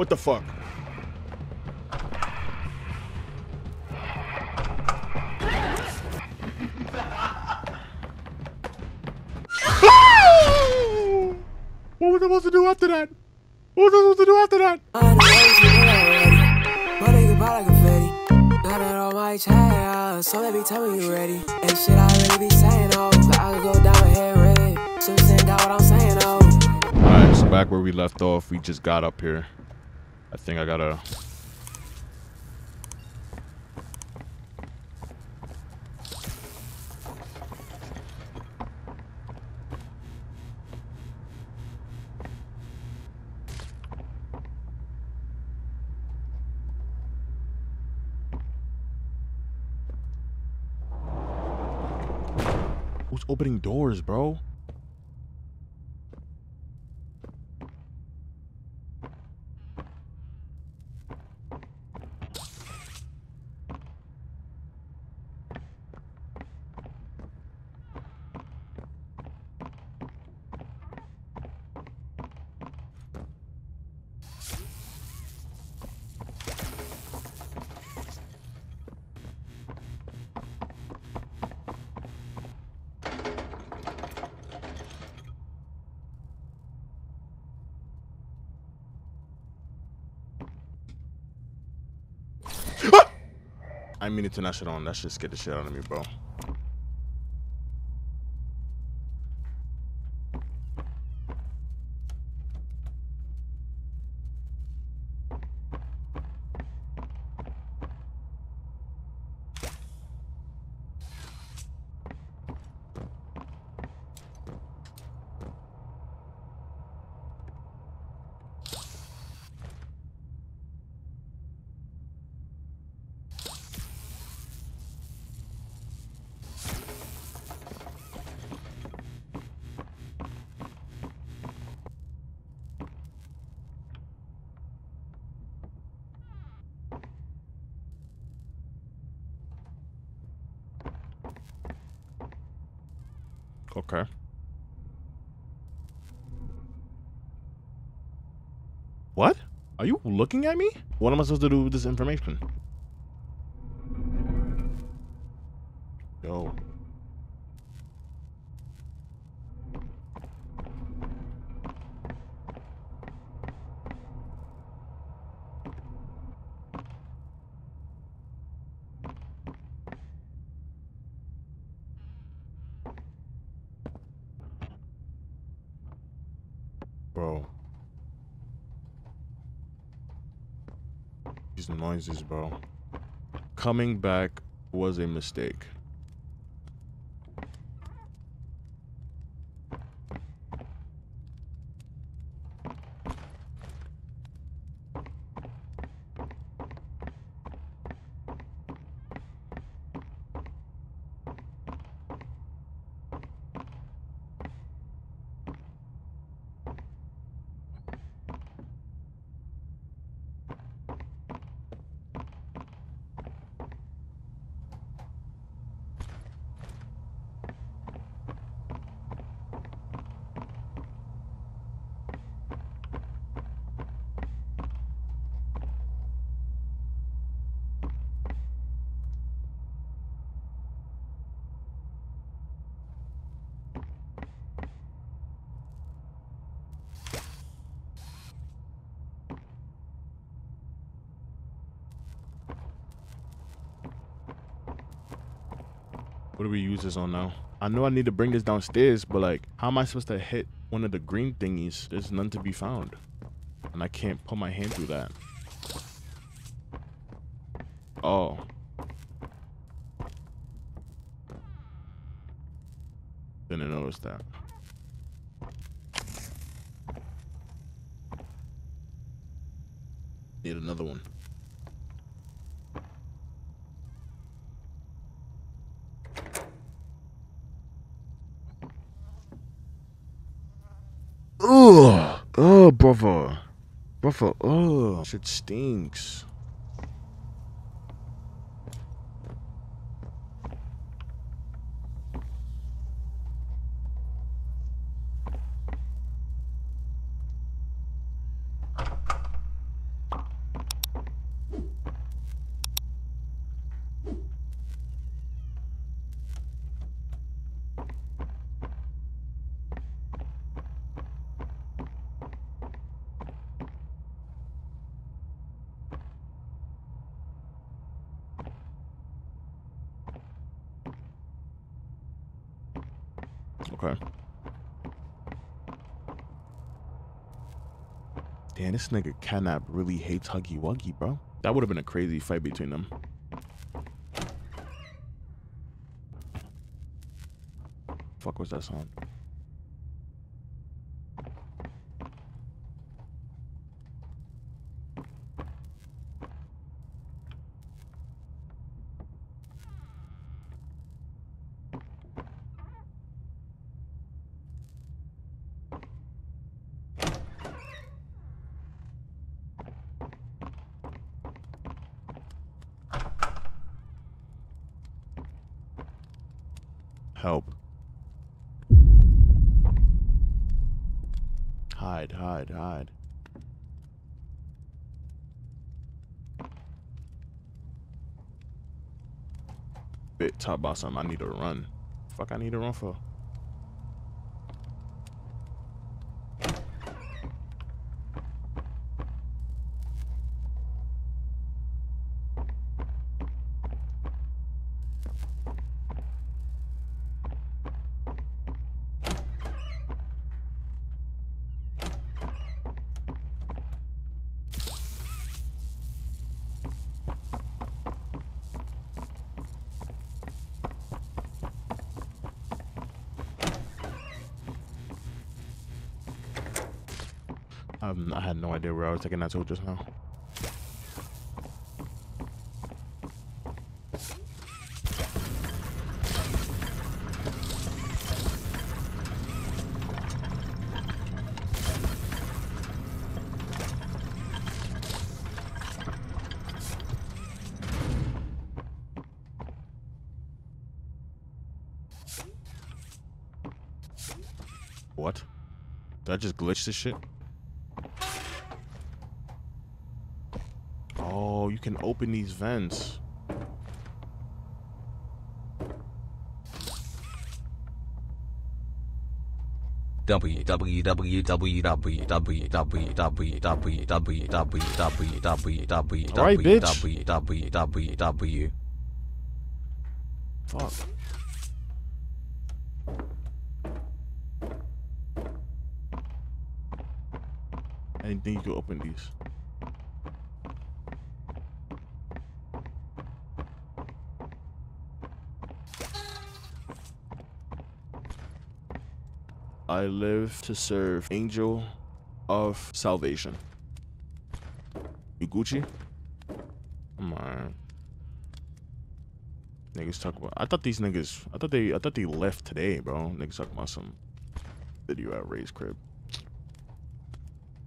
What the fuck? What was I supposed to do after that? What was I supposed to do after that? So let me tell me you ready. And shit I really be saying, oh, I could go down with hair red. Should've seen down what I'm saying, oh. Alright, so back where we left off, we just got up here. I think I gotta... Who's opening doors, bro? I mean it to not shit on. That shit scared the shit out of me, bro. Okay. What? Are you looking at me? What am I supposed to do with this information? Yo. Bro, these noises, bro. Coming back was a mistake. What do we use this on now? I know I need to bring this downstairs, but like, how am I supposed to hit one of the green thingies? There's none to be found. And I can't put my hand through that. Oh. Didn't notice that. Need another one. Oh, brother, oh, shit stinks. Okay. Damn, this nigga Catnap really hates Huggy Wuggy, bro. That would have been a crazy fight between them. Fuck was that sound? Help. Hide, hide, hide. Bit top about something. I need to run. Fuck, I need to run for. I had no idea where I was taking that to just now. What? Did I just glitch this shit? You can open these vents. www. Fuck. Anything you can open these. I live to serve Angel of Salvation. You Gucci? Come on. Niggas talk about I thought they left today, bro. Niggas talk about some video at Ray's crib.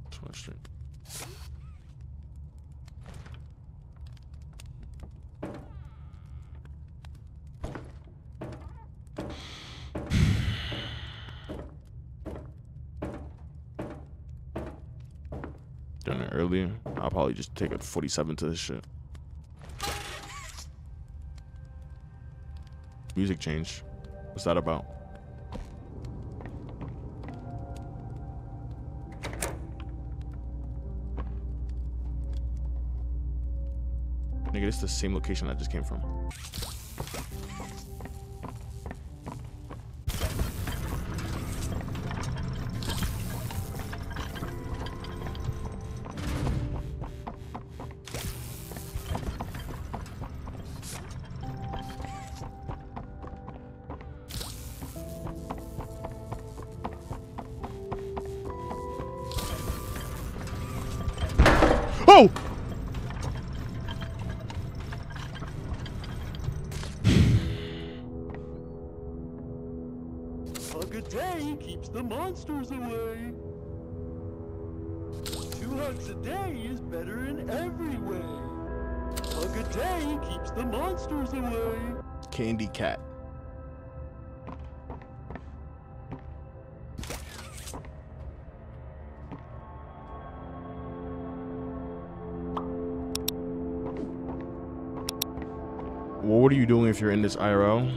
That's my shit. Earlier, I'll probably just take a 47 to this shit. Music change. What's that about? Nigga, this is the same location I just came from. Oh! A good day keeps the monsters away. 2 hugs a day is better in every way. A good day keeps the monsters away. Candy cat. What are you doing if you're in this IRL?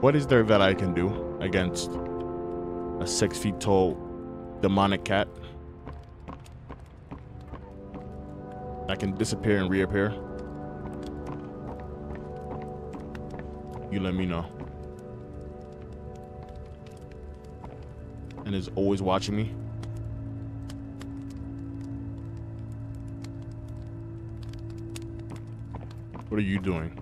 What is there that I can do against a 6 feet tall demonic cat that can disappear and reappear, you let me know. And is always watching me. What are you doing?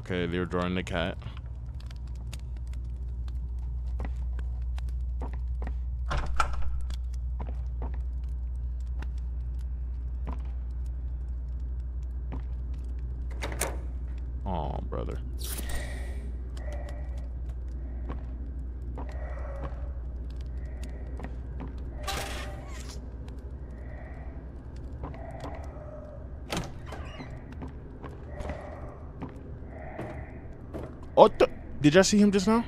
Okay, they're drawing the cat. Oh, did y'all see him just now?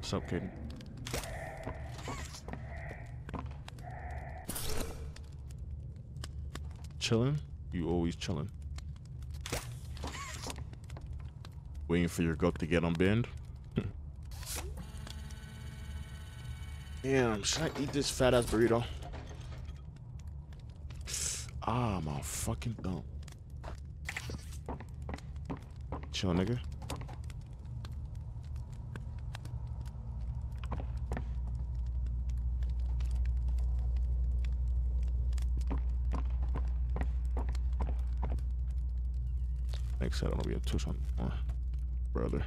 What's up, kid? Chilling? You always chilling. Waiting for your goat to get unbanned. Damn, should I eat this fat ass burrito? Ah, my fucking dumb. Chill, nigga. I don't want to be a touch on more, brother.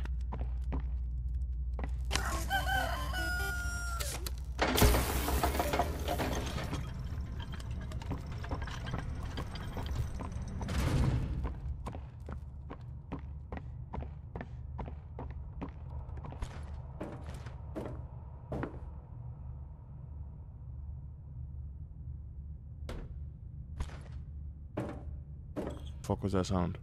Fuck was that sound?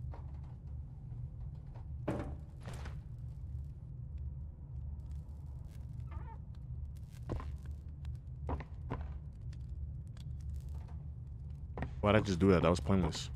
Why'd I just do that? That was pointless.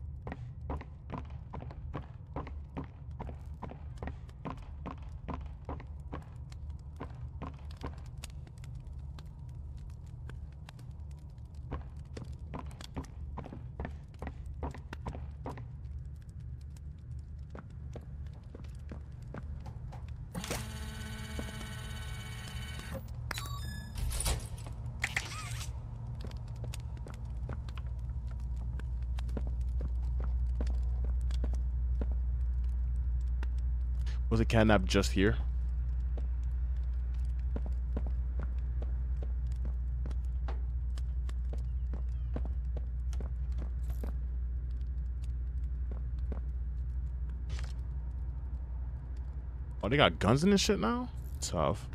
Was it Catnap just here? Oh, they got guns in this shit now? Tough.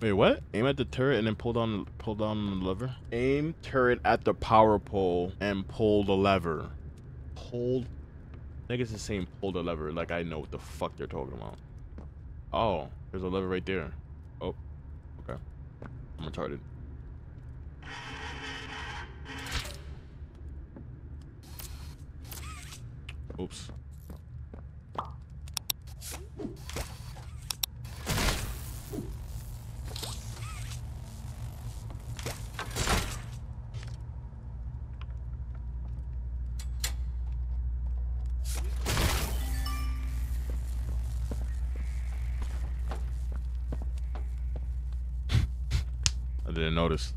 Wait, what? Aim at the turret and then pull down the lever. Aim turret at the power pole and pull the lever. Pull. I think it's the same pull the lever. Like I know what the fuck they're talking about. Oh, there's a lever right there. Oh, okay. I'm retarded. Oops. I didn't notice.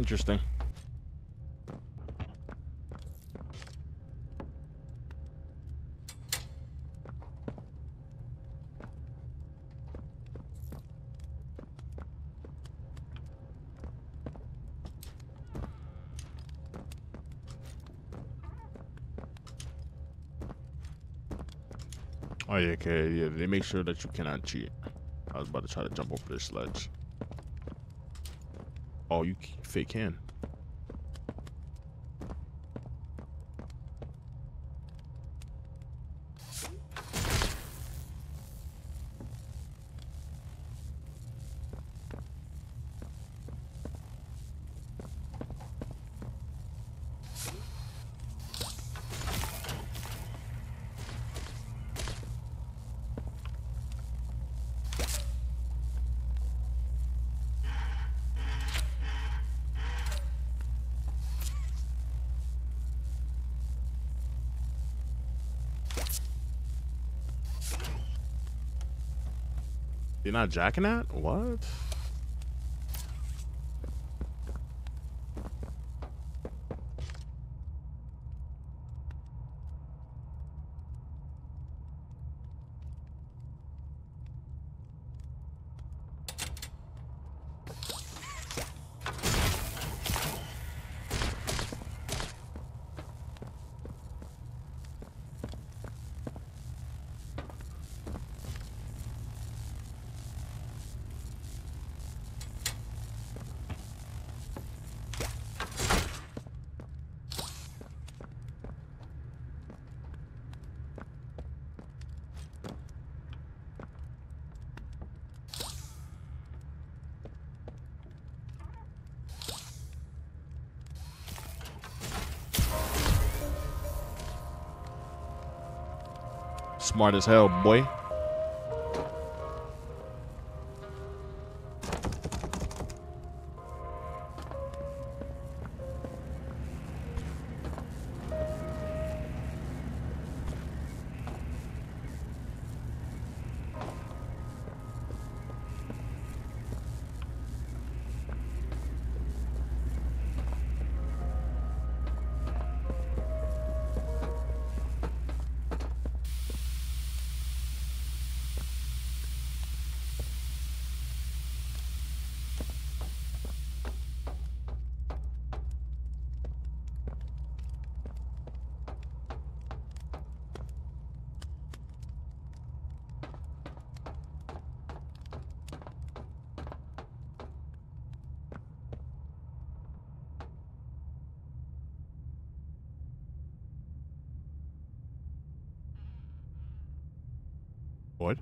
Interesting. Oh, yeah, okay, yeah, they make sure that you cannot cheat. I was about to try to jump over this ledge. Oh, you fake can. You're not jacking that? What? Smart as hell, boy. What?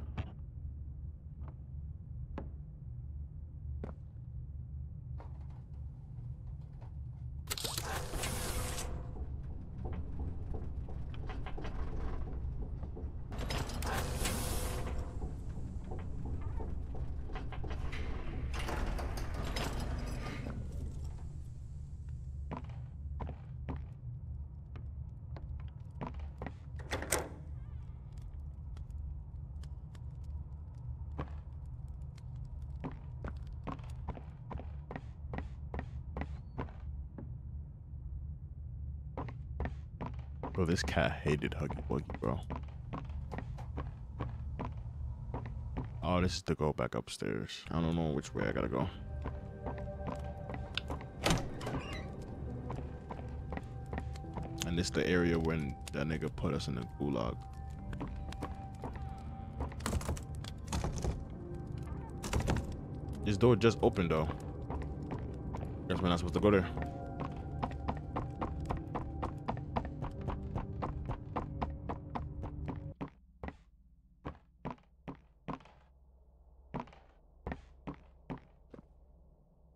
Bro, this cat hated Huggy Wuggy, bro. Oh, this is to go back upstairs. I don't know which way I gotta go. And this is the area when that nigga put us in the gulag. This door just opened, though. Guess we're not supposed to go there.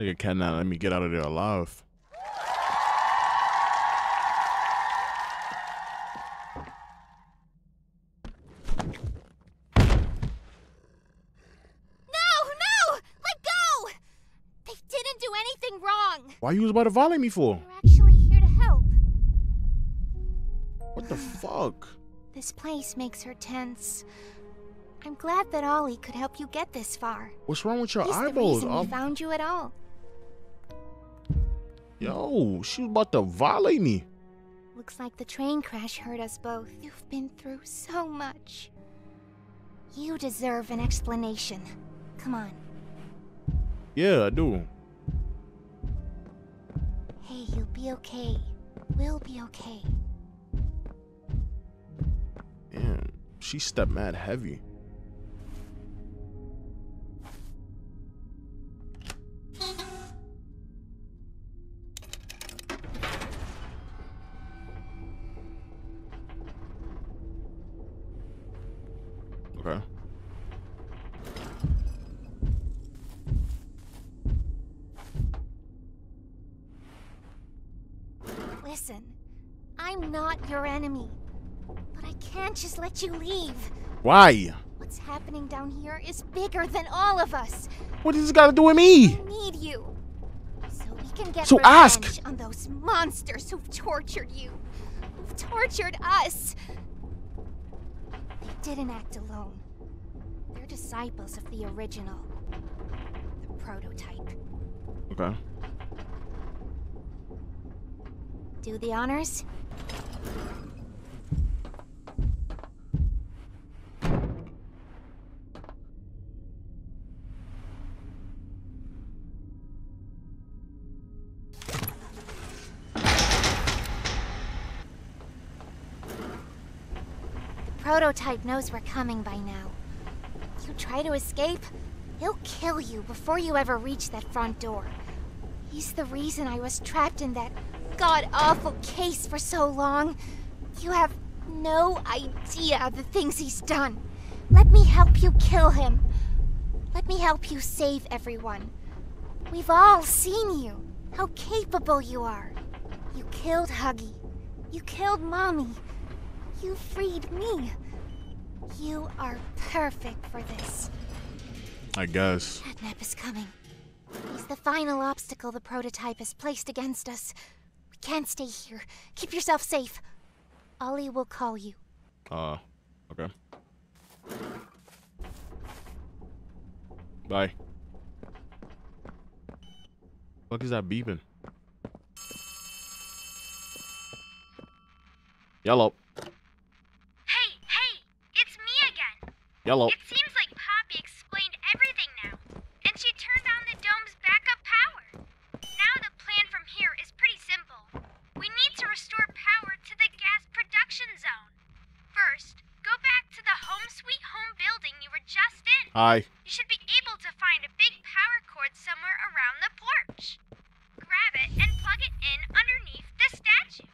Nigga cannot let me get out of there alive. No, no! Let go! They didn't do anything wrong. Why you was about to volley me for? We're actually here to help. What the fuck? This place makes her tense. I'm glad that Ollie could help you get this far. What's wrong with your eyeballs? He's the reason we found you at all. Yo, she's about to volley me. Looks like the train crash hurt us both. You've been through so much. You deserve an explanation. Come on. Yeah, I do. Hey, you'll be okay. We'll be okay. Damn, she stepped mad heavy. Just let you leave. Why? What's happening down here is bigger than all of us. What does it got to do with me? We need you so we can get revenge on those monsters who've tortured you, who've tortured us. They didn't act alone. They're disciples of the original, the prototype. Okay. Do the honors. Prototype knows we're coming by now. If you try to escape, he'll kill you before you ever reach that front door. He's the reason I was trapped in that god-awful case for so long. You have no idea of the things he's done. Let me help you kill him. Let me help you save everyone. We've all seen you, how capable you are. You killed Huggy. You killed Mommy. You freed me. You are perfect for this. I guess. Catnap is coming. He's the final obstacle the prototype has placed against us. We can't stay here. Keep yourself safe. Ollie will call you. Okay. Bye. What is that beeping? Yellow. Yellow. It seems like Poppy explained everything now, and she turned on the dome's backup power. Now the plan from here is pretty simple. We need to restore power to the gas production zone. First, go back to the home sweet home building you were just in. Hi. You should be able to find a big power cord somewhere around the porch. Grab it and plug it in underneath the statue.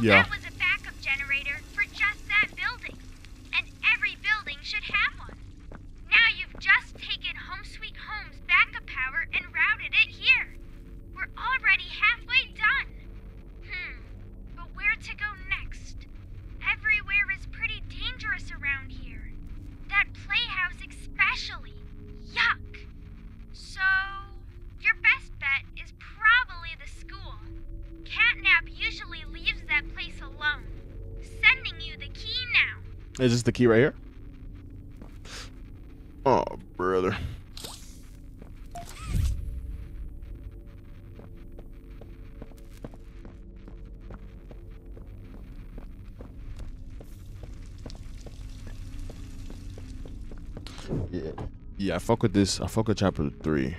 Yeah. That was a backup generator for just that building. And every building should have one. Now you've just taken Home Sweet Home's backup power and routed it here. We're already halfway done. But where to go next? Everywhere is pretty dangerous around here. That playhouse especially. Yuck. So, your best bet is probably the school. Catnap usually leaves that place alone. Sending you the key now. Is this the key right here? Oh, brother. Yeah. Yeah, I fuck with this. I fuck with chapter 3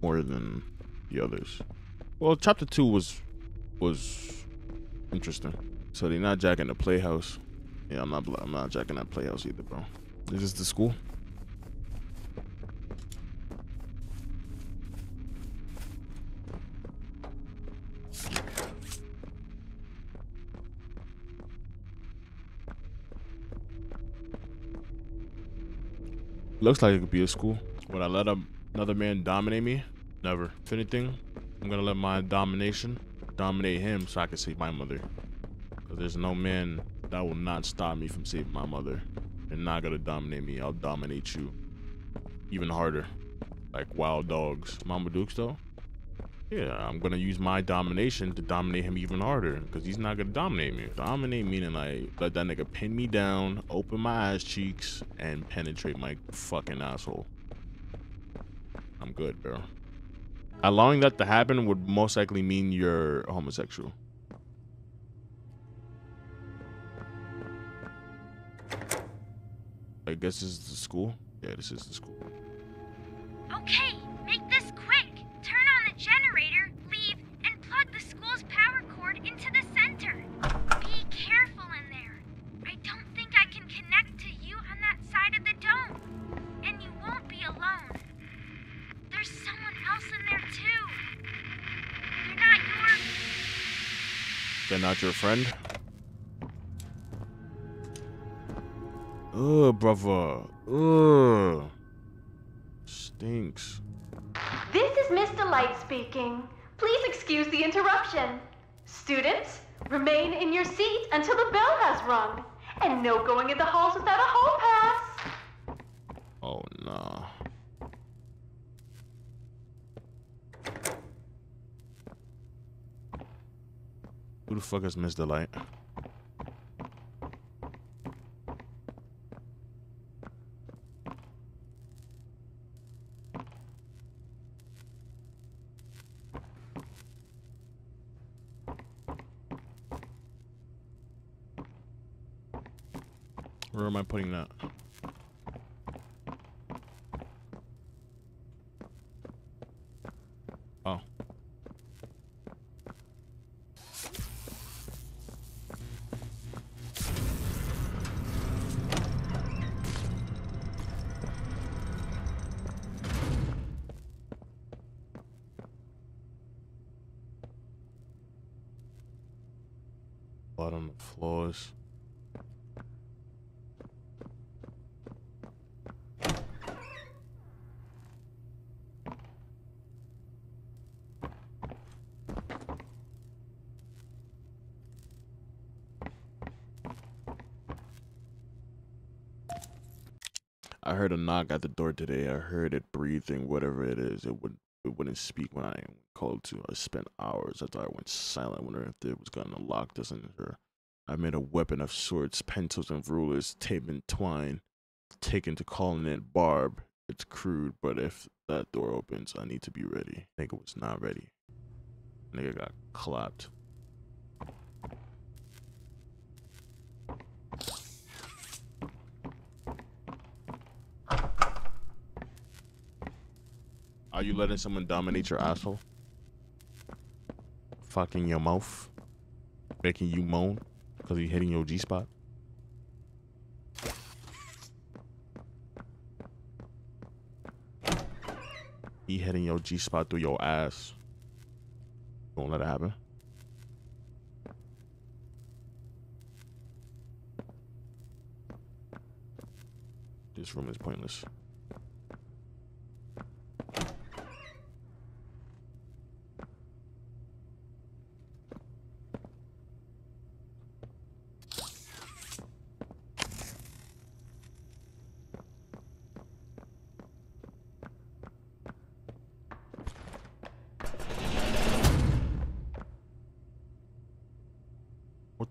more than the others. Well, chapter 2 was interesting. So they're not jacking the playhouse. Yeah, I'm not jacking that playhouse either, bro. Is this the school? Looks like it could be a school. Would I let another man dominate me? Never. If anything, I'm gonna let my domination dominate him so I can save my mother. Because there's no man that will not stop me from saving my mother. You're not gonna dominate me. I'll dominate you. Even harder. Like wild dogs. Mama Dukes though? Yeah, I'm gonna use my domination to dominate him even harder, because he's not gonna dominate me. Dominate meaning like let that nigga pin me down, open my ass cheeks, and penetrate my fucking asshole. I'm good, bro. Allowing that to happen would most likely mean you're homosexual. I guess this is the school. Yeah, this is the school. Okay, make this quick. Turn on the generator, leave, and plug the school's power cord into the center. Be careful in there. I don't think I can connect to you on that side of the dome. And you won't be alone. There's someone else in there too. They're not your friend? Ugh, brother. Ugh. Stinks. This is Miss Delight speaking. Please excuse the interruption. Students, remain in your seat until the bell has rung. And no going in the halls without a hall pass. Oh, no. Who the fuck is Miss Delight? Where am I putting that? Oh. Bottom floors. I heard a knock at the door today. I heard it breathing, whatever it is. It wouldn't speak when I called to. I spent hours after I went silent, wondering if it was gonna lock this in her. I made a weapon of swords, pencils, and rulers, tape and twine, taken to calling it Barb. It's crude, but if that door opens, I need to be ready. Nigga was not ready. Nigga got clapped. Are you letting someone dominate your asshole? Fucking your mouth? Making you moan? Because he's hitting your G-spot? He hitting your G-spot through your ass. Don't let it happen. This room is pointless. What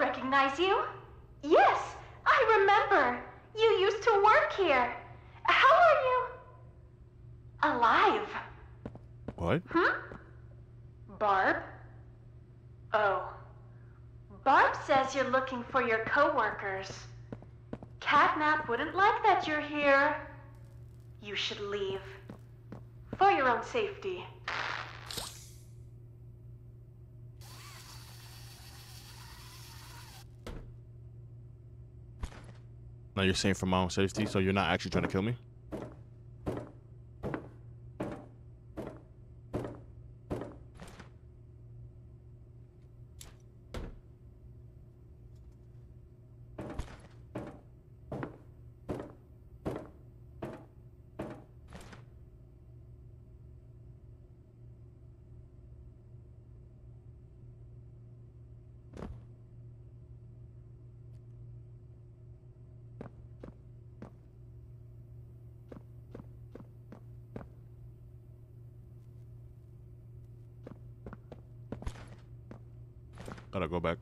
Recognize you? Yes, I remember. You used to work here. How are you? Alive. What? Barb? Oh. Barb says you're looking for your co-workers. Catnap wouldn't like that you're here. You should leave. For your own safety. Now you're saying for my own safety, so you're not actually trying to kill me? Gotta go back.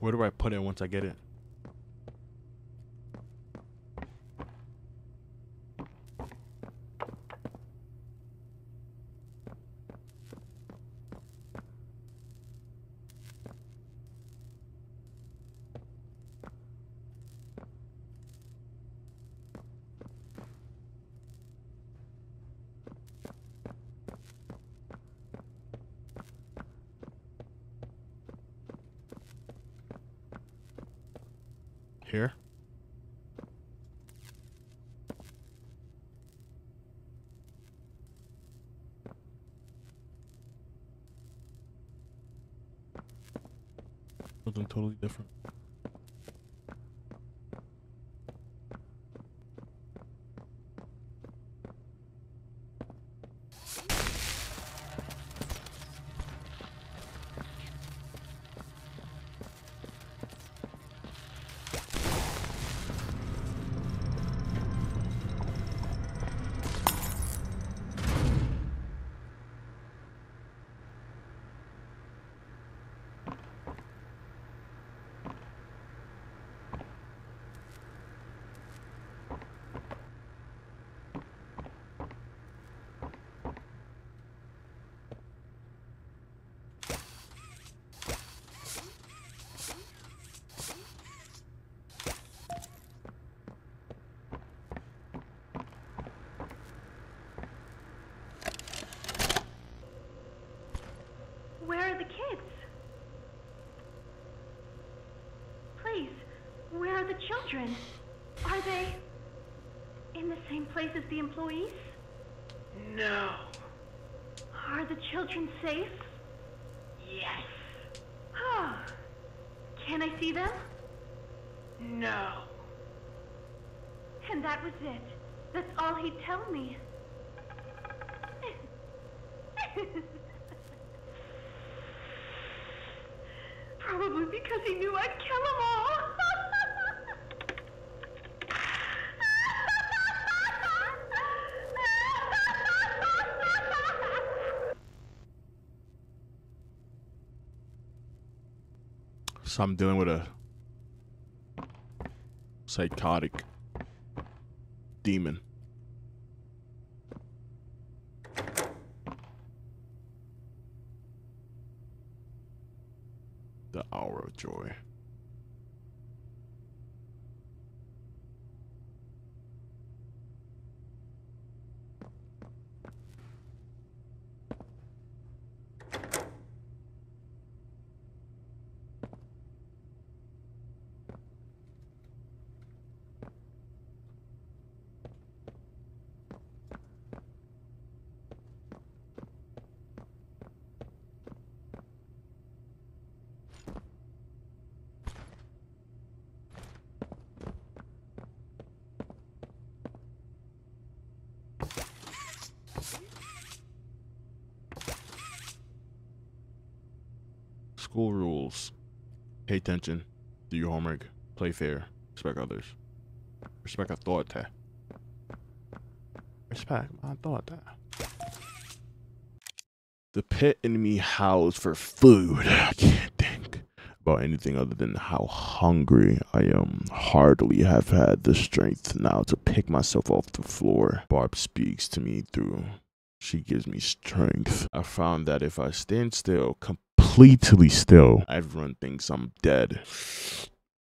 Where do I put it once I get it? Here. Something totally different. Children, are they in the same place as the employees? No. Are the children safe? Yes. Oh. Can I see them? No. And that was it. That's all he'd tell me. Probably because he knew I'd kill them all. So I'm dealing with a psychotic demon. The Hour of Joy. school rules. Pay attention. Do your homework. Play fair. Respect others. Respect authority. Respect my authority. The pit in me howls for food. I can't think about anything other than how hungry I am. Hardly have had the strength now to pick myself off the floor. Barb speaks to me through. She gives me strength. I found that if I stand still, completely still, everyone thinks I'm dead.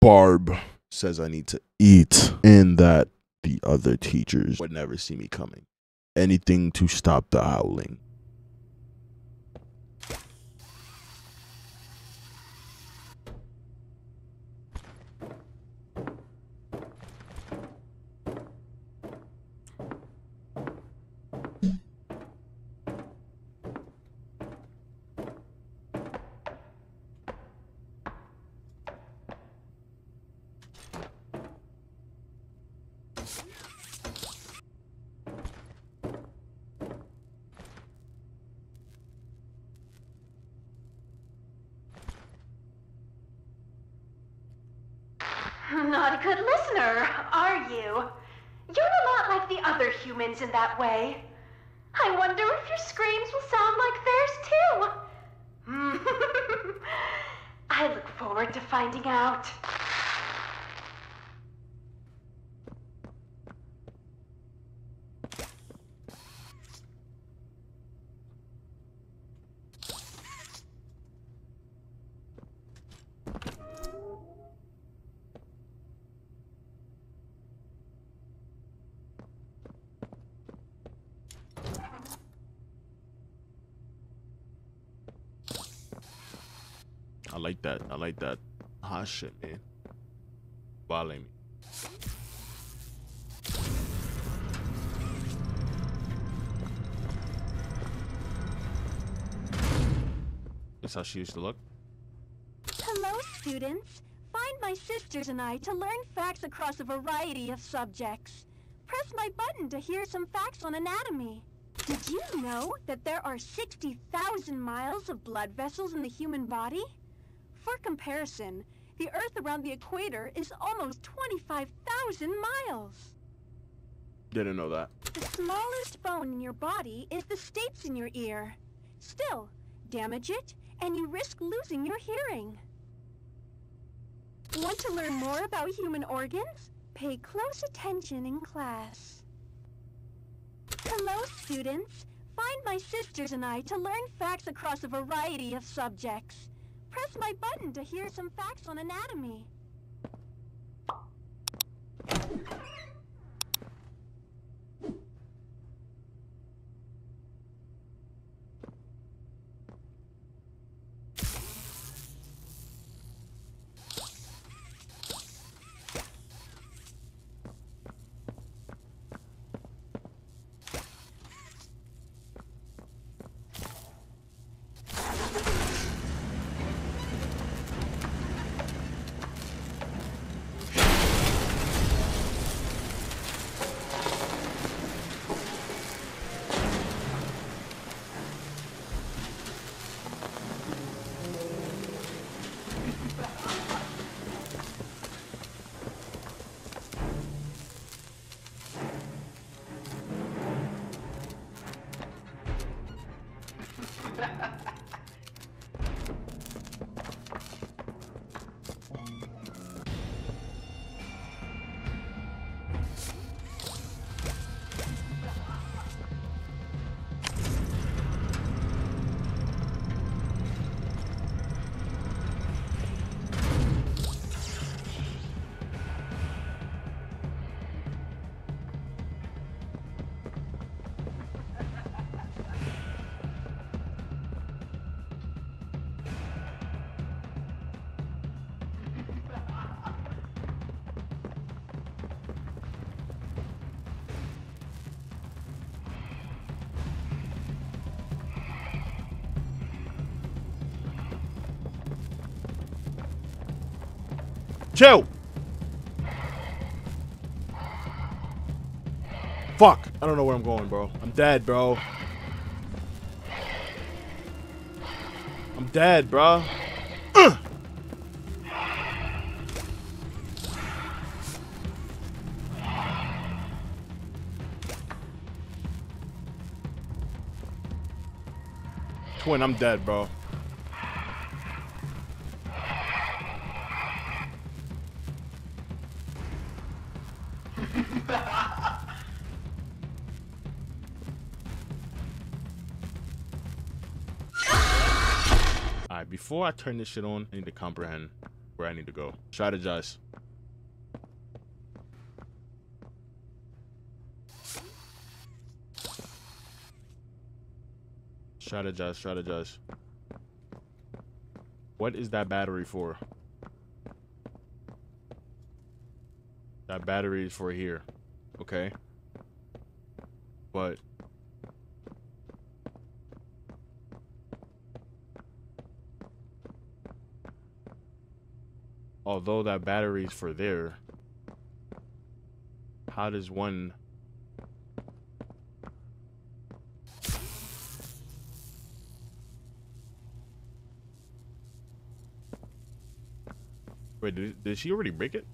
Barb says I need to eat and that the other teachers would never see me coming. Anything to stop the howling. Not a good listener, are you? You're a lot like the other humans in that way. I wonder if your screams will sound like theirs too. I look forward to finding out. I like that. I like that. Hot shit, man. Violate me. That's how she used to look. Hello, students. Find my sisters and I to learn facts across a variety of subjects. Press my button to hear some facts on anatomy. Did you know that there are 60,000 miles of blood vessels in the human body? For comparison, the Earth around the equator is almost 25,000 miles. Didn't know that. The smallest bone in your body is the stapes in your ear. Still, damage it, and you risk losing your hearing. Want to learn more about human organs? Pay close attention in class. Hello, students. Find my sisters and I to learn facts across a variety of subjects. Press my button to hear some facts on anatomy. Chill. Fuck. I don't know where I'm going, bro. I'm dead, bro. I'm dead, bro. Twin, I'm dead, bro. Before I turn this shit on, I need to comprehend where I need to go. Strategize. Strategize, strategize. What is that battery for? That battery is for here. Okay. But... although that battery's for there, how does one... Wait, did she already break it?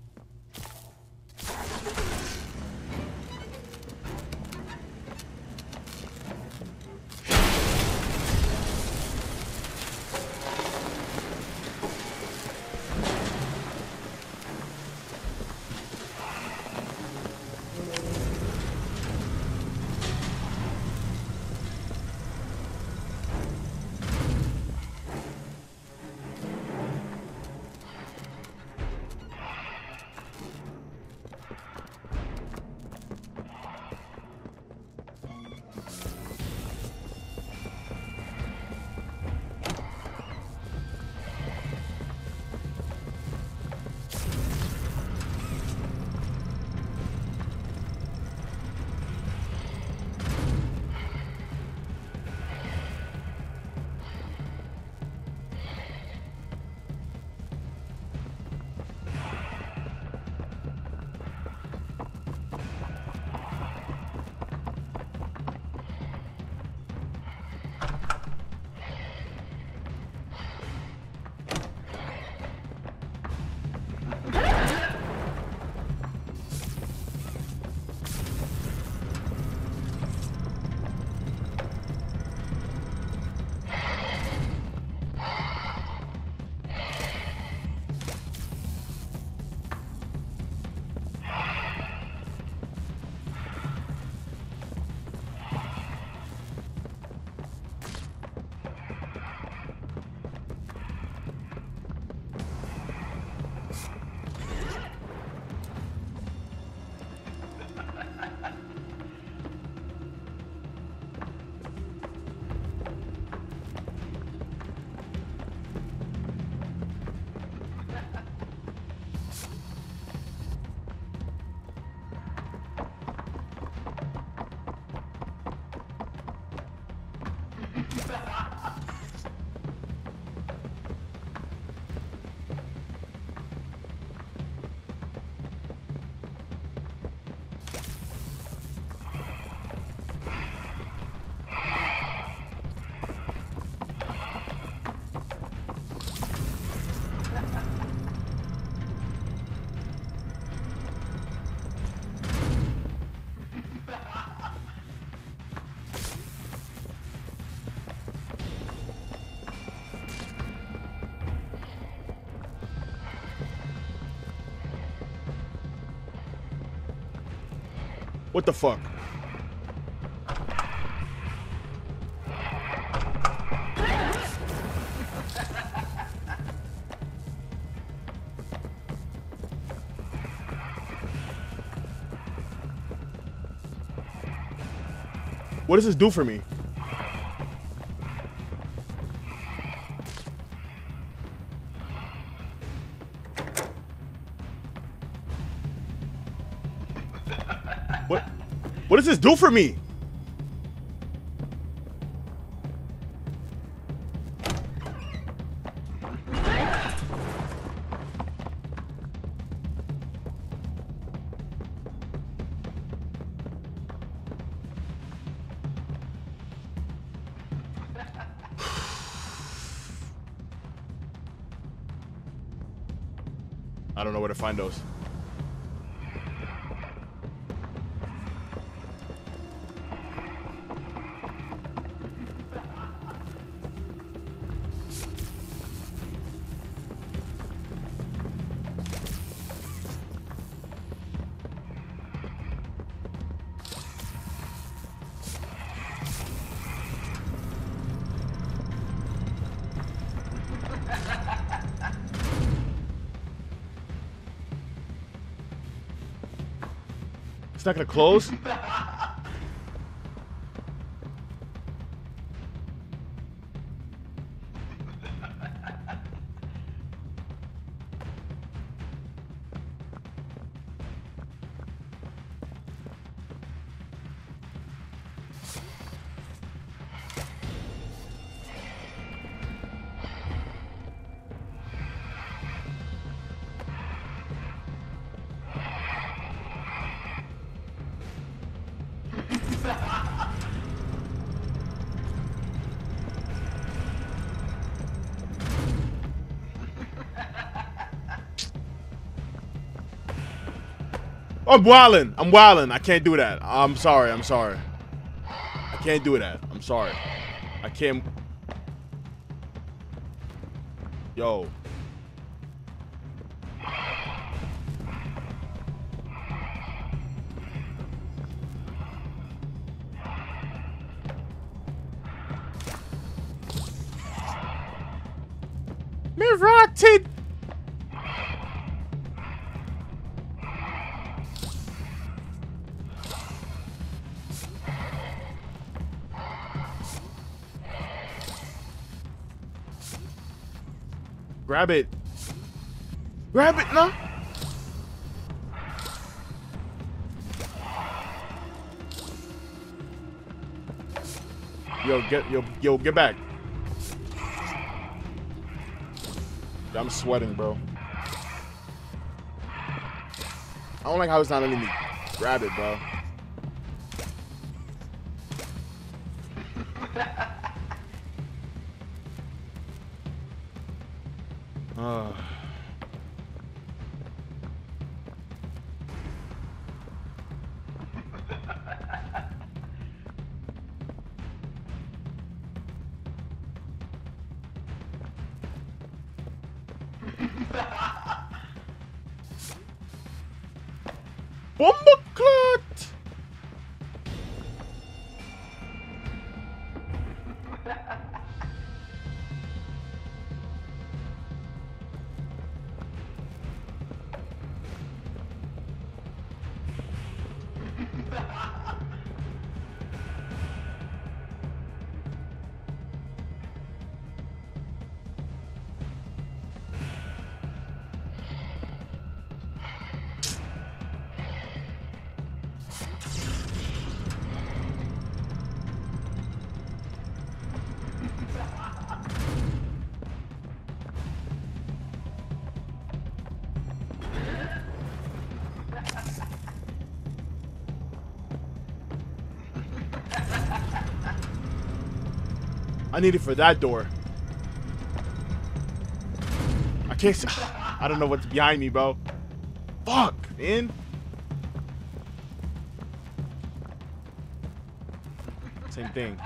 What the fuck? What does this do for me? What does this do for me? I don't know where to find those. It's not gonna close. I'm wildin'. I'm wildin'. I can't do that. I'm sorry. I'm sorry. I can't do that. I'm sorry. I can't. Yo. Me rotted. Grab it. Grab it, no. Yo, get back. I'm sweating, bro. I don't like how it's not letting me grab it, bro. I need it for that door. I can't see. I don't know what's behind me, bro. Fuck, man. Same thing.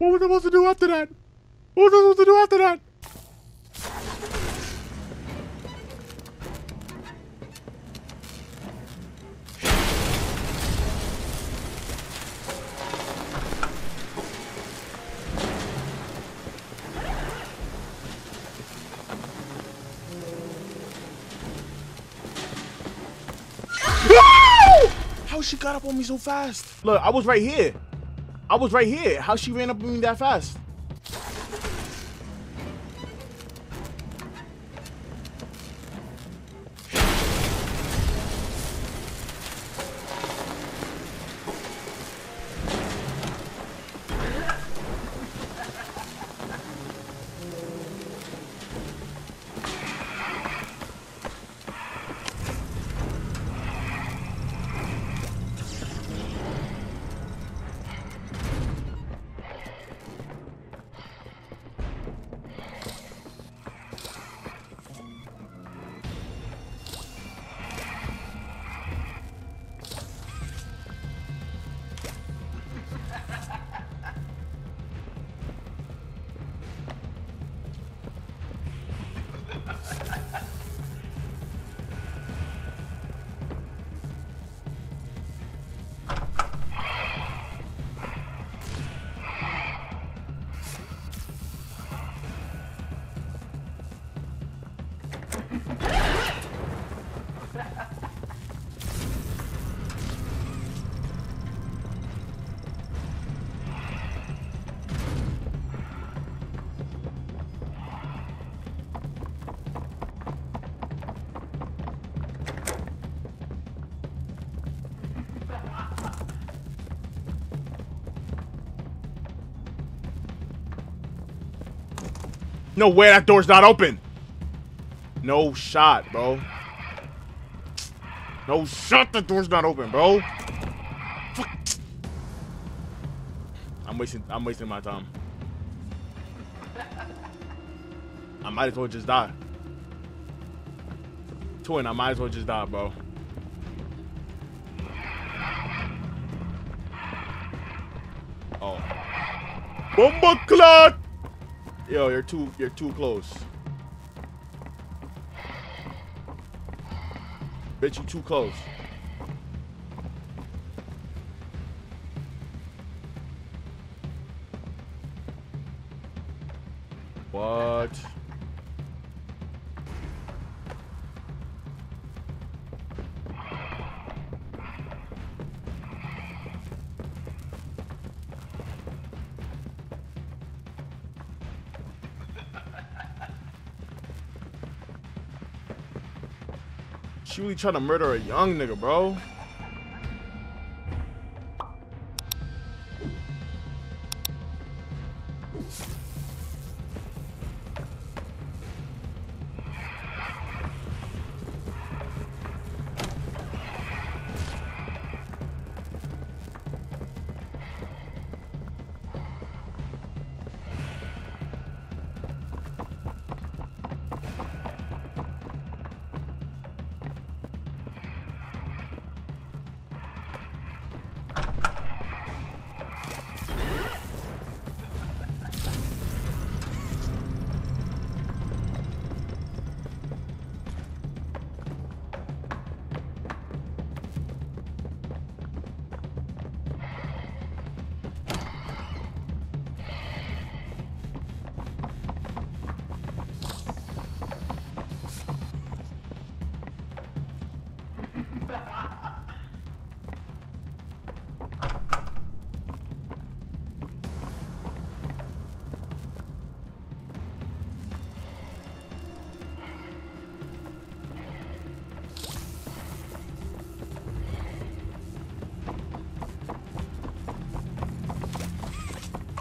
What was I supposed to do after that? What was I supposed to do after that? How she got up on me so fast? Look, I was right here. I was right here. How she ran up on me that fast? No way, that door's not open. No shot, bro. No shot, the door's not open, bro. Fuck. I'm wasting my time. I might as well just die. Twin, I might as well just die, bro. Oh. Bomba clot! Yo, you're too close. Bitch, you too close. What? You really trying to murder a young nigga, bro?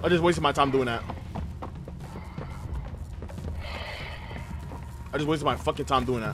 I just wasted my time doing that. I just wasted my fucking time doing that.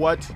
What?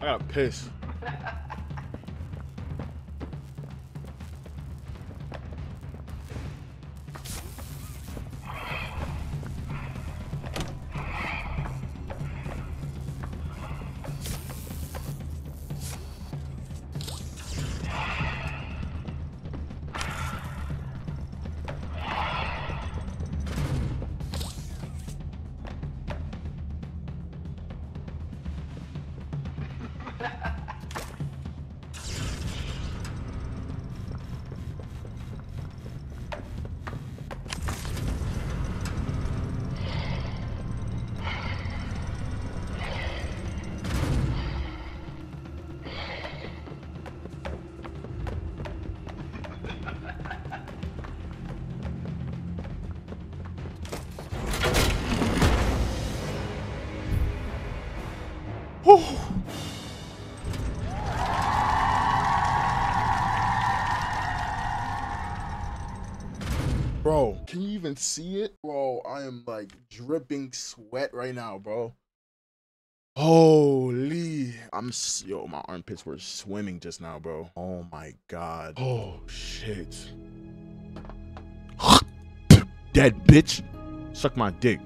I gotta piss. Bro, can you even see it? Bro, I am like dripping sweat right now, bro. Holy. Yo, my armpits were swimming just now, bro. Oh my God. Oh shit. Dead bitch. Suck my dick.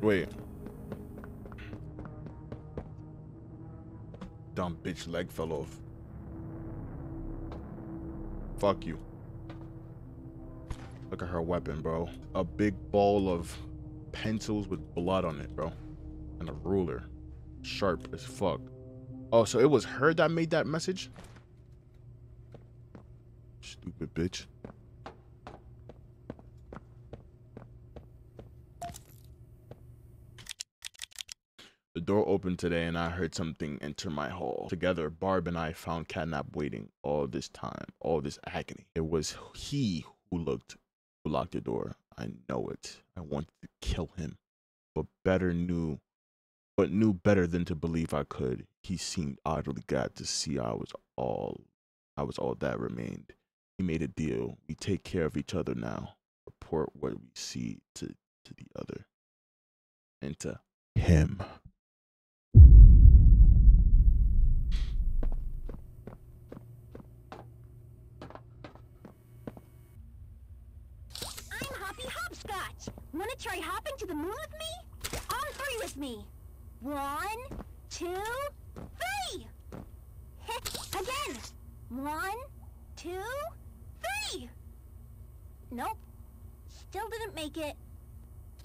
Wait. Dumb bitch leg fell off. Fuck you. Look at her weapon, bro. A big ball of pencils with blood on it, bro. And a ruler. Sharp as fuck. Oh, so it was her that made that message? Stupid bitch. The door opened today and I heard something enter my hall. Together, Barb and I found Catnap waiting all this time, all this agony. It was he who locked the door. I know it. I wanted to kill him, but knew better than to believe I could. He seemed oddly glad to see I was all that remained. He made a deal. We take care of each other now. Report what we see to the other. And to him. Hopscotch. Wanna try hopping to the moon with me? On three with me. 1, 2, 3. Again. 1, 2, 3. Nope. Still didn't make it.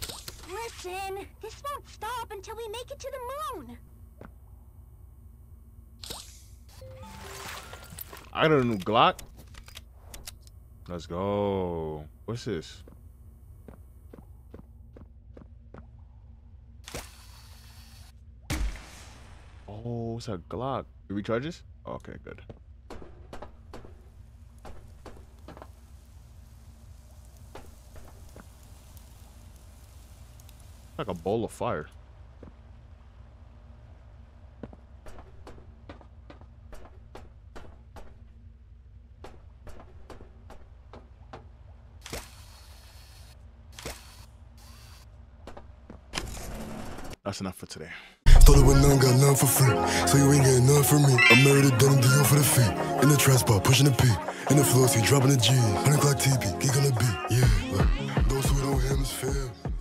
Listen, this won't stop until we make it to the moon. I got a new Glock. Let's go. What's this? Oh, it's a Glock. Do we charge this? Okay, good. Like a bowl of fire. That's enough for today. Thought it went none, got none for free. So you ain't getting none from me. I'm married to denim, do you for the feet. In the trash bar, pushing the P. In the floor seat, dropping the G. 100 o'clock TP, geek on the beat. Yeah, look, those who don't hear him is fair.